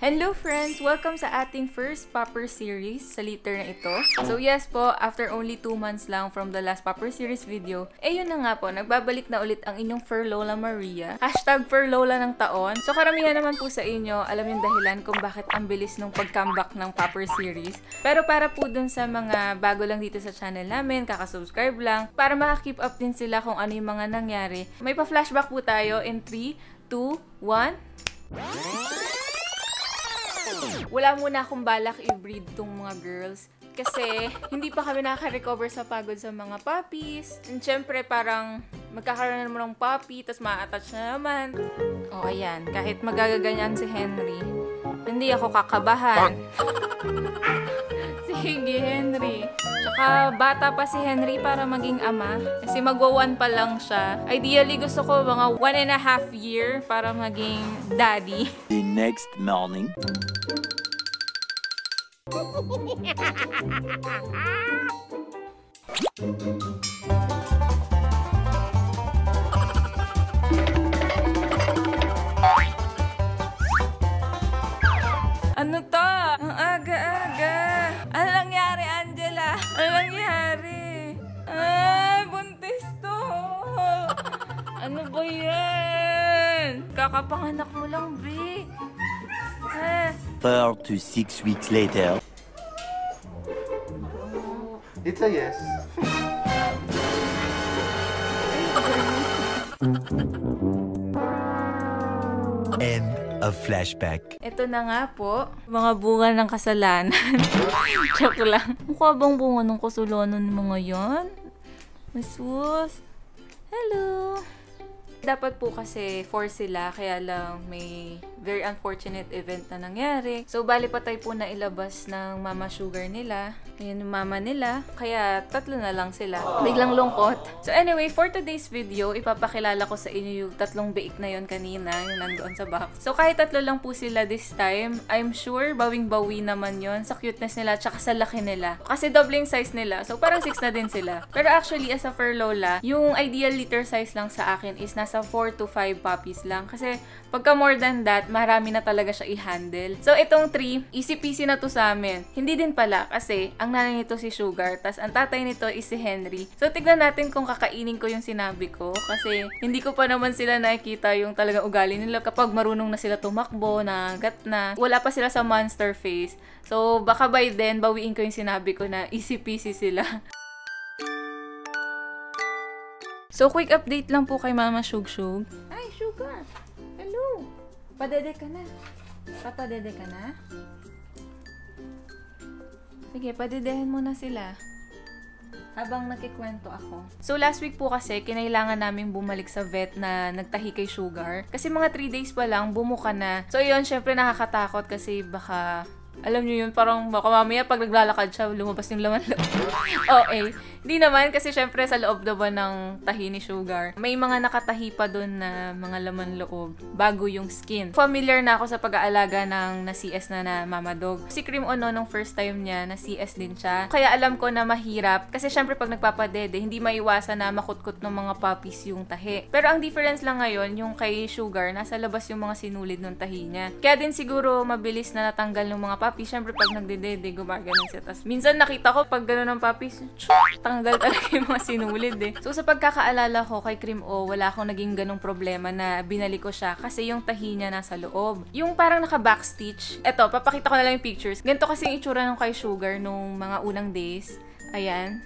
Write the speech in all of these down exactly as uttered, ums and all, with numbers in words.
Hello friends! Welcome sa ating first Popper Series sa liter na ito. So yes po, after only two months lang from the last Popper Series video, eh yun na nga po, nagbabalik na ulit ang inyong Fur Lola Maria. Hashtag Fur Lola ng taon. So karamihan naman po sa inyo, alam yung dahilan kung bakit ang bilis nung pag-comeback ng Popper Series. Pero para po dun sa mga bago lang dito sa channel namin, kakasubscribe lang, para maka-keep up din sila kung ano yung mga nangyari. May pa-flashback po tayo in three, two, one... Wala muna akong balak i-breed tong mga girls kasi hindi pa kami nakaka-recover sa pagod sa mga puppies. And syempre parang magkakaroon na ng puppy tapos ma-attach na naman. O oh, ayan, kahit magagaganyan si Henry, hindi ako kakabahan. Sige Henry. Tsaka bata pa si Henry para maging ama kasi magwa one pa lang siya. Ideally gusto ko mga one and a half year para maging daddy. The next morning. Ano to? Ang aga-aga. Ano nangyari, Angela? Ano nangyari? Ay, buntis to. Ano ba yan? Kakapanganak mo lang, B. Four to six weeks later. It's a yes. End of flashback. Ito na nga po, mga bunga ng kasalanan. Joke lang. Mukha bang bunga ng kasalanan mga yan? Masus. Hello. Dapat po kasi four sila, kaya lang may very unfortunate event na nangyari. So, bali patay po na ilabas ng mama sugar nila. Ayan yung mama nila. Kaya, tatlo na lang sila. Biglang lungkot. So, anyway, for today's video, ipapakilala ko sa inyo yung tatlong biik na yon kanina, yung nandoon sa box. So, kahit tatlo lang po sila this time, I'm sure bawing-bawi naman yon sa cuteness nila tsaka sa laki nila. Kasi doubling size nila. So, parang six na din sila. Pero actually, as a fur lola, yung ideal litter size lang sa akin is nasa four to five puppies lang. Kasi, pagka more than that, marami na talaga siya i-handle. So, itong three, easy-peasy na to sa amin. Hindi din pala kasi ang nanay nito si Sugar, tas ang tatay nito is si Henry. So, tignan natin kung kakainin ko yung sinabi ko kasi hindi ko pa naman sila nakikita yung talagang ugali nila kapag marunong na sila tumakbo, nagat na. Wala pa sila sa monster face. So, baka by then, bawiin ko yung sinabi ko na easy-peasy sila. So, quick update lang po kay Mama Sugar. Ay, Sugar! Hello! Padede ka na. Papadede ka na. Sige, padedehin mo na sila. Habang nakikwento ako. So, last week po kasi, kinailangan namin bumalik sa vet na nagtahi kay Sugar. Kasi mga three days pa lang, bumuka na. So, yun, syempre nakakatakot kasi baka... Alam niyo yun, parang baka mamaya pag naglalakad siya, lumabas yung laman loob. Oh, eh. Hindi naman, kasi syempre sa loob na ba ng tahi ni Sugar, may mga nakatahi pa dun na mga laman loob bago yung skin. Familiar na ako sa pag-aalaga ng na-C S na na mama dog. Si Cream Ono nung first time niya, na-C S din siya. Kaya alam ko na mahirap, kasi syempre pag nagpapadede, hindi maiwasan na makutkot ng mga puppies yung tahi. Pero ang difference lang ngayon, yung kay Sugar, nasa labas yung mga sinulid ng tahi niya. Kaya din siguro mabilis na natanggal ng mga puppies. Papi, syempre pag nagdedede, gumagano'n siya. Tapos minsan nakita ko pag gano'n ng papi, tanggal talaga yung mga sinulid eh. So sa pagkakaalala ko kay Cream O, wala akong naging ganong problema na binalik ko siya kasi yung tahi niya nasa loob. Yung parang naka-backstitch. Eto, papakita ko na lang yung pictures. Ganito kasi yung itsura nung kay Sugar nung mga unang days. Ayan.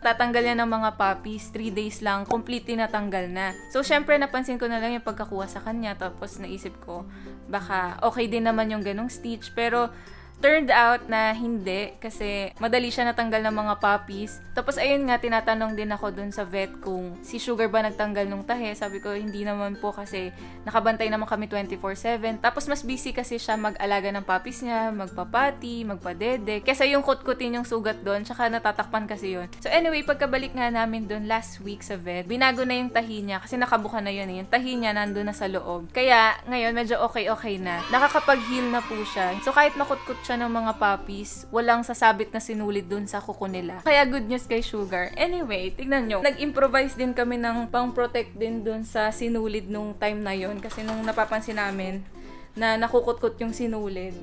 Tatanggal niya ng mga puppies, three days lang, completely natanggal na. So, syempre, napansin ko na lang yung pagkakuha sa kanya, tapos naisip ko, baka okay din naman yung ganong stitch, pero turned out na hindi, kasi madali siya natanggal ng mga puppies. Tapos, ayun nga, tinatanong din ako dun sa vet kung si Sugar ba nagtanggal nung tahe. Sabi ko, hindi naman po kasi nakabantay naman kami twenty-four seven. Tapos, mas busy kasi siya mag-alaga ng puppies niya, magpapati, magpadede. Kesa yung kutkutin yung sugat dun, tsaka natatakpan kasi yun. So, anyway, pagkabalik nga namin dun last week sa vet, binago na yung tahi niya kasi nakabuka na yun. Yung tahi niya nandun na sa loob. Kaya, ngayon, medyo okay-okay na. Nakakapag-heal na po siya. So, kahit makutkut reaction ng mga puppies, walang sasabit na sinulid dun sa kuko nila. Kaya good news kay Sugar. Anyway, tignan nyo, nag-improvise din kami ng pang-protect din dun sa sinulid nung time na yon, kasi nung napapansin namin na nakukot-kot yung sinulid,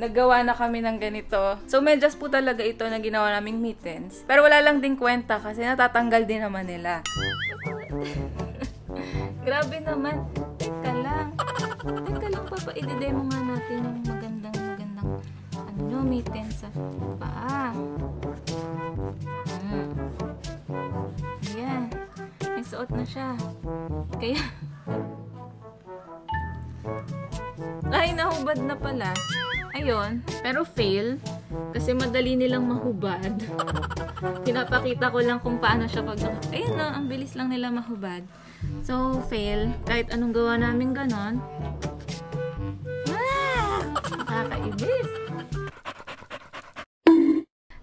naggawa na kami ng ganito. So, medyas po talaga ito na ginawa naming mittens. Pero wala lang din kwenta kasi natatanggal din naman nila. Grabe naman. Teka lang. Teka lang, Papa. I-demo nga natin yung magandang, magandang, ano, mittens sa paa. Hmm. Ayan. May suot na siya. Kaya... ay, nahubad na pala. Ayun. Pero fail. Kasi madali nilang mahubad. Pinapakita ko lang kung paano siya pag... ayun na, ang bilis lang nila mahubad. So, fail. Kahit anong gawa namin ganon. Ah! Nakakaibis.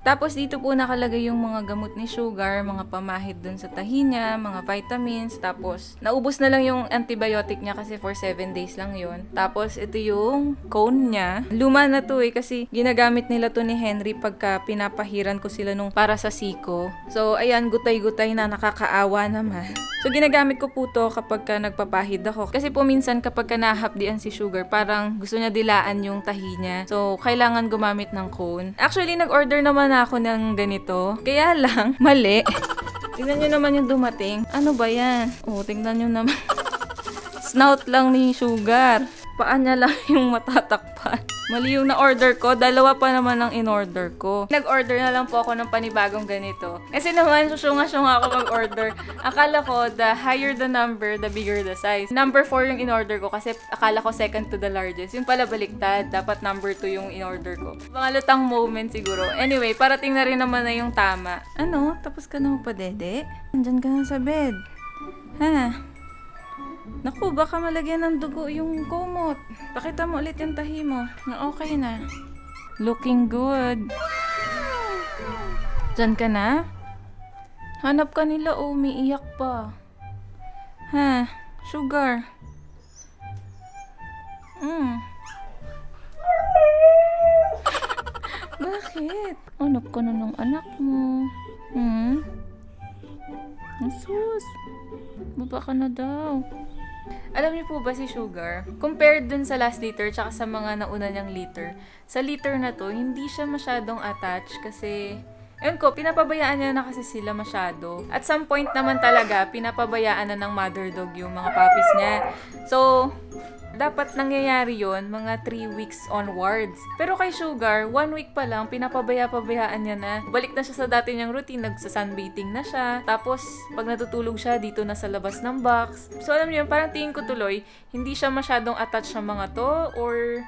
Tapos dito po nakalagay yung mga gamot ni Sugar, mga pamahid dun sa tahi niya, mga vitamins, tapos naubos na lang yung antibiotic niya kasi for seven days lang yon. Tapos ito yung cone niya. Luma na to eh, kasi ginagamit nila to ni Henry pagka pinapahiran ko sila nung para sa siko. So ayan, gutay-gutay na, nakakaawa naman. So ginagamit ko po to kapag ka nagpapahid ako. Kasi po minsan kapag ka nahapdian si Sugar, parang gusto niya dilaan yung tahi niya. So kailangan gumamit ng cone. Actually nag-order naman ako ng ganito. Kaya lang, mali. Tingnan nyo naman yung dumating. Ano ba yan? O, tingnan nyo naman. Snout lang ni Sugar. Paan niya lang yung matatakpan. Mali yung na-order ko. Dalawa pa naman ang in-order ko. Nag-order na lang po ako ng panibagong ganito. Kasi naman, susunga-sunga ako mag-order. Akala ko, the higher the number, the bigger the size. Number four yung in-order ko kasi akala ko second to the largest. Yung pala baliktad. Dapat number two yung in-order ko. Pangalutang moment siguro. Anyway, parating na rin naman na yung tama. Ano? Tapos ka na mo pa, dede? Andyan ka na sa bed. Ha? Naku, baka malagyan ng dugo yung kumot. Pakita mo ulit yung tahi mo na okay na. Looking good. Diyan ka na? Hanap ka nila o umiiyak pa. Ha? Sugar. Mm. Bakit? Hanap ka na ng anak mo. Hmm? Asus. Baba ka na daw. Alam niyo po ba si Sugar? Compared dun sa last litter tsaka sa mga nauna niyang litter, sa litter na to, hindi siya masyadong attached kasi... ayun ko, pinapabayaan niya na kasi sila masyado. At some point naman talaga, pinapabayaan na ng mother dog yung mga puppies niya. So, dapat nangyayari yon mga three weeks onwards. Pero kay Sugar, one week pa lang, pinapabaya-pabayaan niya na. Balik na siya sa dati niyang routine, nagsasunbathing na siya. Tapos, pag natutulog siya, dito na sa labas ng box. So, alam niyo, parang tingin ko tuloy, hindi siya masyadong attached sa mga to, or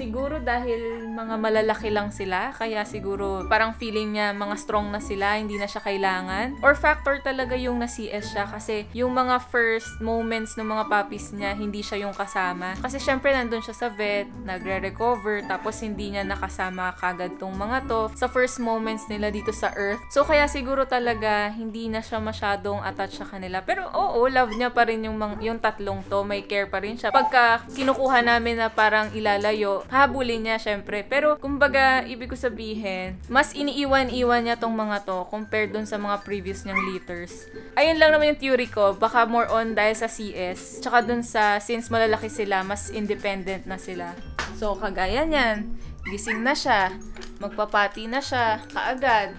siguro dahil mga malalaki lang sila, kaya siguro parang feeling niya, mga strong na sila, hindi na siya kailangan. Or factor talaga yung na-C S siya kasi yung mga first moments ng mga puppies niya, hindi siya yung kasama. Kasi syempre nandun siya sa vet, nagre-recover, tapos hindi niya nakasama kagad tong mga to sa first moments nila dito sa earth. So kaya siguro talaga hindi na siya masyadong attached sa kanila. Pero oo, love niya pa rin yung, yung tatlong to, may care pa rin siya. Pagka kinukuha namin na parang ilalayo, habulin niya syempre. Pero kumbaga, ibig ko sabihin, mas iniiwan-iwan niya tong mga to compared dun sa mga previous niyang litters. Ayun lang naman yung theory ko. Baka more on dahil sa C S. Tsaka dun sa, since malalaki sila, mas independent na sila. So, kagaya niyan. Gising na siya. Magpapati na siya. Kaagad.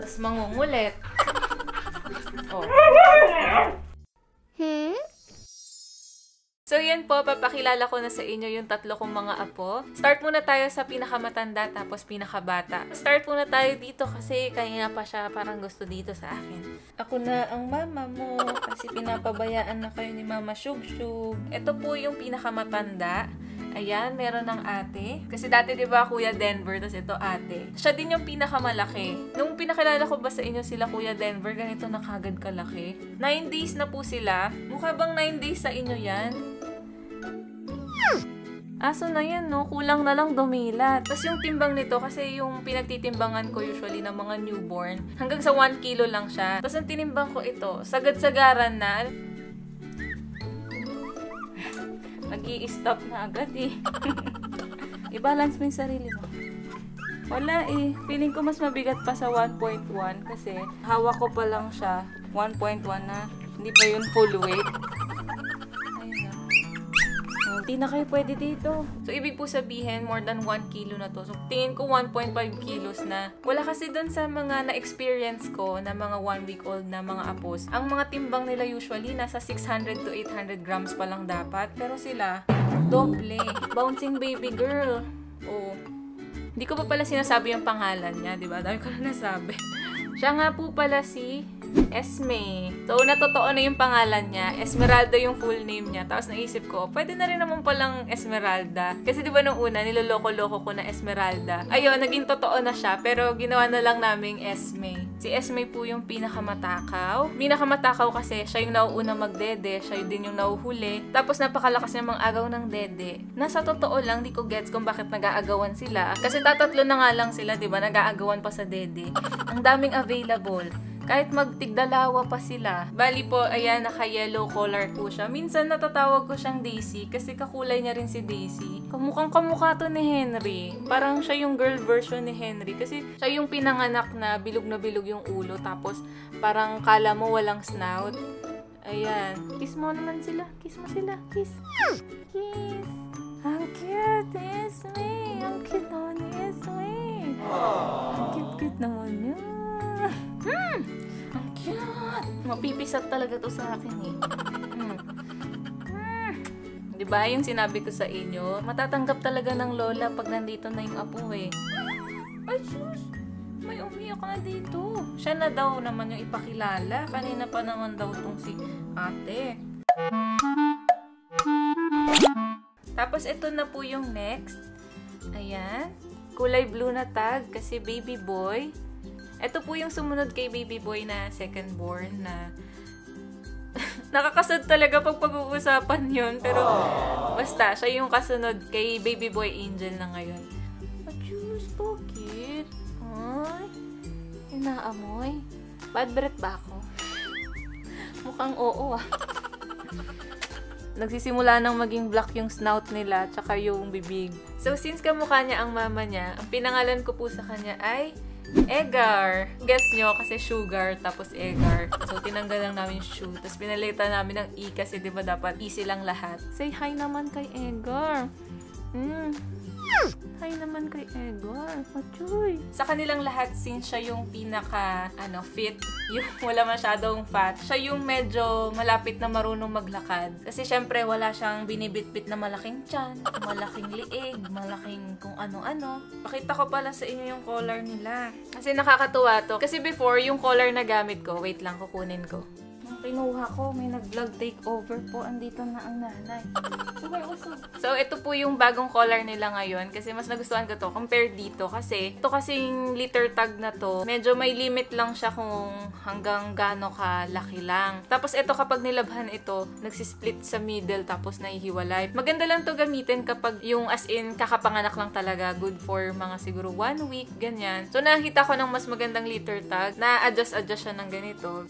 Tapos mangungulit. Oh. Hmm? So, yun po, papakilala ko na sa inyo yung tatlo kong mga apo. Start muna tayo sa pinakamatanda, tapos pinakabata. Start muna tayo dito kasi kanina pa siya parang gusto dito sa akin. Ako na ang mama mo kasi pinapabayaan na kayo ni Mama Sugar. Ito po yung pinakamatanda. Ayan, meron ng ate. Kasi dati diba Kuya Denver, tapos ito ate. Siya din yung pinakamalaki. Nung pinakilala ko ba sa inyo sila Kuya Denver, ganito na kagad kalaki. nine days na po sila. Mukha bang nine days sa inyo yan? Aso na yan, no? Kulang na lang dumilat. Tapos yung timbang nito, kasi yung pinagtitimbangan ko usually ng mga newborn, hanggang sa one kilo lang siya. Tapos ang tinimbang ko ito, sagad-sagaran na... nag-i-stop na agad eh. i-balance mo yung sarili mo. Wala eh. Feeling ko mas mabigat pa sa one point one kasi hawak ko pa lang siya. one point one na. Hindi pa yun full weight. Ayun. So, hindi na kayo pwede dito. So, ibig po sabihin, more than one kilo na to. So, tingin ko one point five kilos na. Wala kasi dun sa mga na-experience ko na mga one week old na mga apos. Ang mga timbang nila usually nasa six hundred to eight hundred grams pa lang dapat. Pero sila, doble. Bouncing baby girl. Oo. Oh. Hindi ko pa pala sinasabi yung pangalan niya, di ba? Dami ko na nasabi. Siya nga po pala si Esme. So, natotoo na yung pangalan niya. Esmeralda yung full name niya. Tapos naisip ko, pwede na rin naman palang Esmeralda. Kasi di ba nung una, niloloko-loko ko na Esmeralda. Ayun, naging totoo na siya. Pero ginawa na lang naming Esme. Si Esme po yung pinakamatakaw. Pinakamatakaw kasi siya yung nauuna magdede. Siya din yung nauhuli. Tapos napakalakas niya mga agaw ng dede. Nasa totoo lang, di ko gets kung bakit nag-aagawan sila. Kasi tatatlo na nga lang sila, di ba? Nag-aagawan pa sa dede. Ang daming available. Kahit magtigdalawa pa sila. Bali po, ayan, naka-yellow color po siya. Minsan natatawag ko siyang Daisy kasi kakulay niya rin si Daisy. Kamukhang kamukha to ni Henry. Parang siya yung girl version ni Henry kasi siya yung pinanganak na bilog na bilog yung ulo tapos parang kala mo walang snout. Ayan. Kiss mo naman sila. Kiss mo sila. Kiss. Kiss. Ang cute ni Esme. Ang cute naman ni Esme. Ang cute-cute naman niya. Hmm! Ang cute! Mapipisat talaga to sa akin eh. Hmm. Hmm. Diba yung sinabi ko sa inyo? Matatanggap talaga ng lola pag nandito na yung apo eh. Ay sus! May umiyak na dito. Siya na daw naman yung ipakilala. Kanina pa naman daw tong si ate. Tapos ito na po yung next. Ayan. Kulay blue na tag kasi baby boy. Ito po yung sumunod kay baby boy na second born na nakakasad talaga pag pag-uusapan yun. Pero basta, siya yung kasunod kay baby boy angel na ngayon. Achus, bakit? Ay, inaamoy. Bad breath ba ako? Mukhang oo ah. Nagsisimula nang maging black yung snout nila tsaka yung bibig. So since kamukha niya ang mama niya, ang pinangalan ko po sa kanya ay Edgar. Guess nyo, kasi sugar, tapos Edgar. So, tinanggal lang namin shoe. Tapos, pinalitan namin ng E kasi, di ba, dapat easy lang lahat. Say hi naman kay Edgar. Mm. Hi naman kay Edgar. Machoy. Sa kanilang lahat, since siya yung pinaka, ano, fit, yung wala masyadong fat, siya yung medyo malapit na marunong maglakad. Kasi, syempre, wala siyang binibitbit na malaking tiyan, malaking liig, malaking kung ano-ano. Pakita ko pala sa inyo yung collar nila. Kasi nakakatuwa to. Kasi before, yung collar na gamit ko, wait lang, kukunin ko. Pinuha ko, may nag-vlog takeover po. Andito na ang nanay. Okay, usog. So, ito po yung bagong collar nila ngayon. Kasi mas nagustuhan ko to compare dito. Kasi, ito kasing litter tag na to, medyo may limit lang siya kung hanggang gano ka laki lang. Tapos, ito kapag nilabhan ito, nagsisplit sa middle tapos nahihiwalay. Maganda lang to gamitin kapag yung as in kakapanganak lang talaga. Good for mga siguro one week, ganyan. So, nakita ko ng mas magandang litter tag na adjust-adjust siya ng ganito.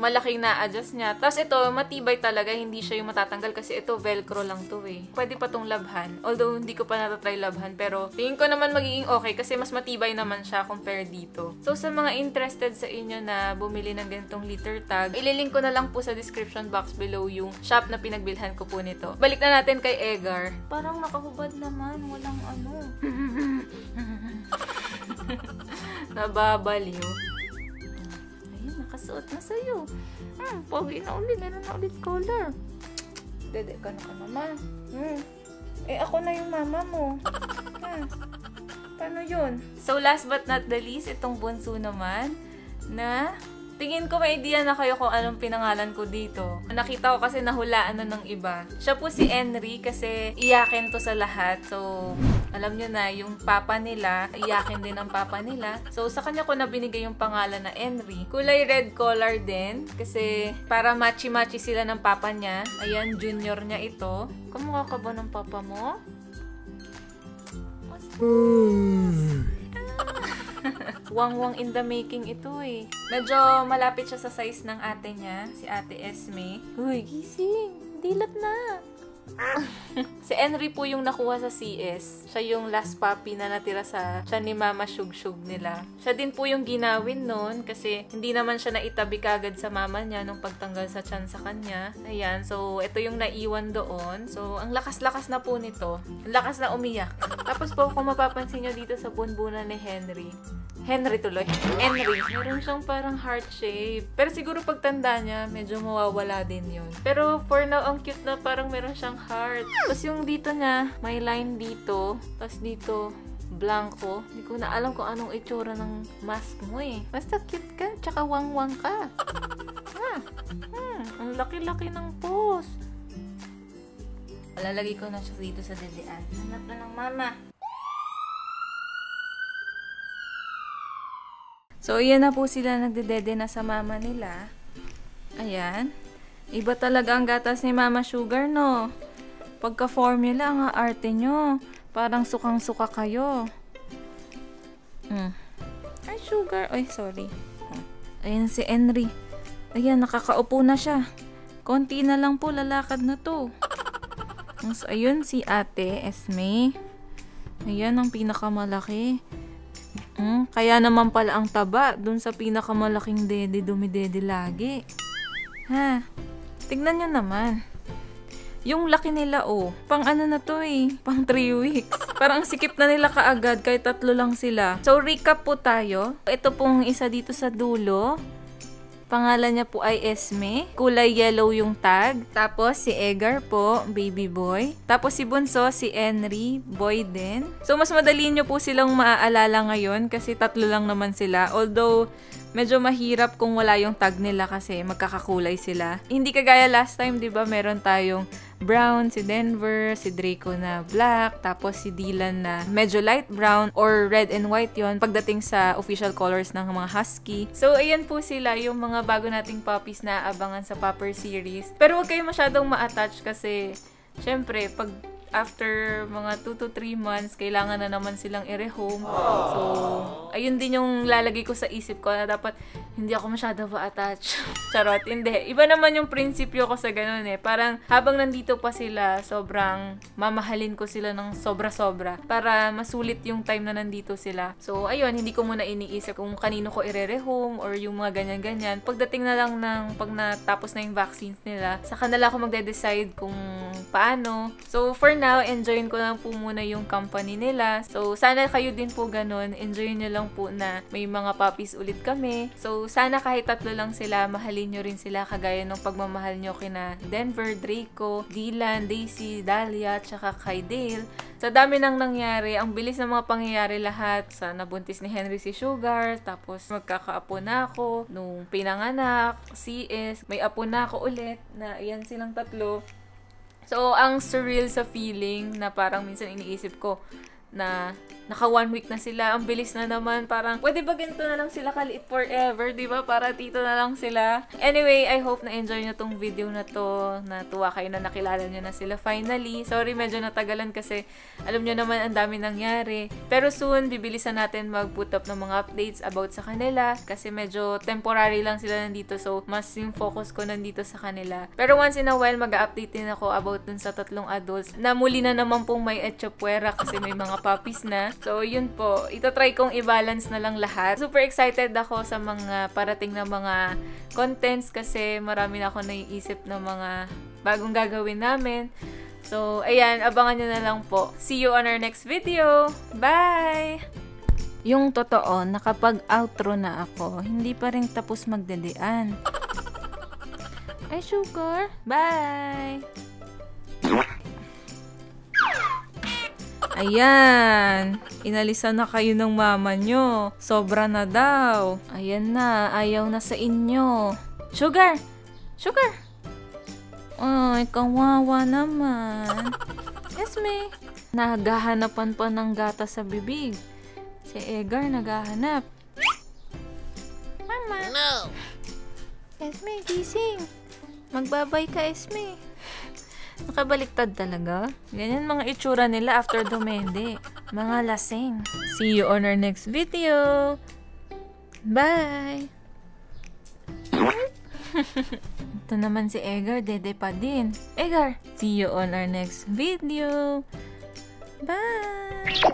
Malaking na-adjust niya. Tapos ito, matibay talaga. Hindi siya yung matatanggal kasi ito, velcro lang to eh. Pwede pa tong labhan. Although, hindi ko pa natatry labhan. Pero, tingin ko naman magiging okay kasi mas matibay naman siya compared dito. So, sa mga interested sa inyo na bumili ng ganitong litter tag, ililink ko na lang po sa description box below yung shop na pinagbilhan ko po nito. Balik na natin kay Edgar. Parang nakahubad naman. Walang ano. Nababaliw. Nakasuot na sa'yo. Hmm, pogi na ulit. Meron na ulit collar. Dede ka na ka, mama. Hmm. Eh, ako na yung mama mo. Hmm. Paano yun? So, last but not the least, itong bunso naman na tingin ko may idea na kayo kung anong pinangalan ko dito. Nakita ko kasi nahulaan na ng iba. Siya po si Henry kasi iyakin to sa lahat. So, alam nyo na, yung papa nila, iyakin din ang papa nila. So, sa kanya ko na binigay yung pangalan na Henry. Kulay red collar din kasi para matchy-matchy sila ng papa niya. Ayan, junior niya ito. Kamukha ka ba ng papa mo? Wang-wang in the making ito eh. Medyo malapit siya sa size ng ate niya, si ate Esme. Uy, gising! Dilat na! Si Henry po yung nakuha sa C S. Siya yung last puppy na natira sa siya ni Mama Sugar nila. Siya din po yung ginawin nun kasi hindi naman siya naitabi kagad sa mama niya nung pagtanggal sa tiyan sa kanya. Ayan, so ito yung naiwan doon. So ang lakas-lakas na po nito. Ang lakas na umiyak. Tapos po kung mapapansin nyo dito sa bunbunan ni Henry. Henry tuloy. Henry. Meron siyang parang heart shape. Pero siguro pagtanda niya, medyo mawawala din yun. Pero for now, ang cute na parang meron siyang heart. Tapos yung dito niya, may line dito. Tapos dito, blanco. Hindi ko na alam kung anong itsura ng mask mo eh. Basta cute ka, tsaka wang-wang ka. Ha? Hmm. Ang laki-laki ng pose. Alalagay ko na siya dito sa dedean. Hanap na ng mama. So, ayan na po sila, nagdedede na sa mama nila. Ayan. Iba talaga ang gatas ni Mama Sugar, no? Pagka-formula, ang arte nyo. Parang sukang-suka kayo. Mm. Ay, Sugar. Ay, sorry. Ayan si Henry. Ayan, nakakaupo na siya. Konti na lang po, lalakad na to. So, ayun si Ate Esme. Ayan, ang pinakamalaki. Hmm, kaya naman pala ang taba dun sa pinakamalaking dede, dumidede lagi. Ha? Tignan nyo naman. Yung laki nila, oh. Pang ano na to, eh. Pang three weeks. Parang sikip na nila kaagad kahit tatlo lang sila. So, recap po tayo. Ito pong isa dito sa dulo. Pangalan niya po ay Esme. Kulay yellow yung tag. Tapos si Edgar po, baby boy. Tapos si Bunso, si Henry, boy din. So, mas madali nyo po silang maaalala ngayon kasi tatlo lang naman sila. Although, medyo mahirap kung wala yung tag nila kasi magkakakulay sila. Hindi kagaya last time, di ba? Meron tayong brown, si Denver, si Draco na black, tapos si Dylan na medyo light brown or red and white yon pagdating sa official colors ng mga husky. So, ayan po sila yung mga bago nating puppies na abangan sa Pupper Series. Pero huwag kayo masyadong ma-attach kasi, syempre, pag after mga two to three months, kailangan na naman silang i-rehome. So, ayun din yung lalagay ko sa isip ko na dapat hindi ako masyado ba-attach. Charot, hindi. Iba naman yung prinsipyo ko sa ganun eh. Parang habang nandito pa sila, sobrang mamahalin ko sila ng sobra-sobra para masulit yung time na nandito sila. So, ayun, hindi ko muna iniisip kung kanino ko i-rehome or yung mga ganyan-ganyan. Pagdating na lang ng pag natapos na yung vaccines nila, saka na lang ako magde-decide kung paano. So, for now, enjoyin ko lang po muna yung company nila. So, sana kayo din po ganun. Enjoyin nyo lang po na may mga puppies ulit kami. So, sana kahit tatlo lang sila, mahalin nyo rin sila kagaya ng pagmamahal nyo kina Denver, Draco, Dylan, Daisy, Dahlia, tsaka kay Dale. Sa dami nang nangyari, ang bilis ng mga pangyayari lahat. Sa nabuntis ni Henry si Sugar, tapos magkakaapo na ako, nung pinanganak, C S, may apo na ako ulit, na yan silang tatlo. So, ang surreal sa feeling na parang minsan iniisip ko na naka one week na sila. Ang bilis na naman. Parang, pwede ba ganito na lang sila kaliit forever? Diba? Para tito na lang sila. Anyway, I hope na-enjoy nyo tong video na to. Natuwa kayo na nakilala nyo na sila finally. Sorry, medyo natagalan kasi alam nyo naman ang dami nangyari. Pero soon, bibilisan natin mag-put up ng mga updates about sa kanila. Kasi medyo temporary lang sila nandito. So, mas yung focus ko nandito sa kanila. Pero once in a while, mag-update din ako about dun sa tatlong adults na muli na naman pong may etchopwera kasi may mga puppies na. So, yun po. Itatry kong i-balance na lang lahat. Super excited ako sa mga parating na mga contents kasi marami na ako naiisip na mga bagong gagawin namin. So, ayan. Abangan nyo na lang po. See you on our next video. Bye! Yung totoo, nakapag-outro na ako. Hindi pa rin tapos magdedean. Ay, Sugar! Bye! Ayan, inalisan na kayo ng mama nyo. Sobra na daw. Ayan na, ayaw na sa inyo. Sugar! Sugar! Ay, kawawa naman. Esme, naghahanapan pa ng gata sa bibig. Si Edgar naghahanap. Mama! No! Esme, gising! Magbabay ka, Esme. Nakabaliktad talaga. Ganyan mga itsura nila after dumende. Mga lasing. See you on our next video. Bye! Ito naman si Edgar, dede pa din. Edgar, see you on our next video. Bye!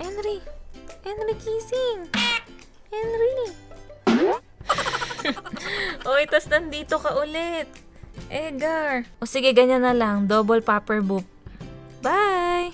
Henry! Henry kissing! Henry! Oy, tas nandito ka ulit. Edgar! O sige, ganyan na lang. Double popper boop. Bye!